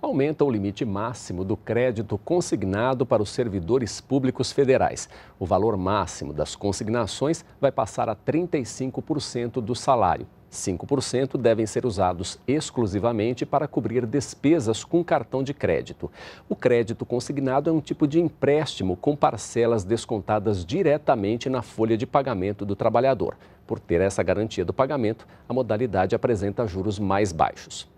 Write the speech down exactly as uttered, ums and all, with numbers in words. aumenta o limite máximo do crédito consignado para os servidores públicos federais. O valor máximo das consignações vai passar a trinta e cinco por cento do salário. cinco por cento devem ser usados exclusivamente para cobrir despesas com cartão de crédito. O crédito consignado é um tipo de empréstimo com parcelas descontadas diretamente na folha de pagamento do trabalhador. Por ter essa garantia do pagamento, a modalidade apresenta juros mais baixos.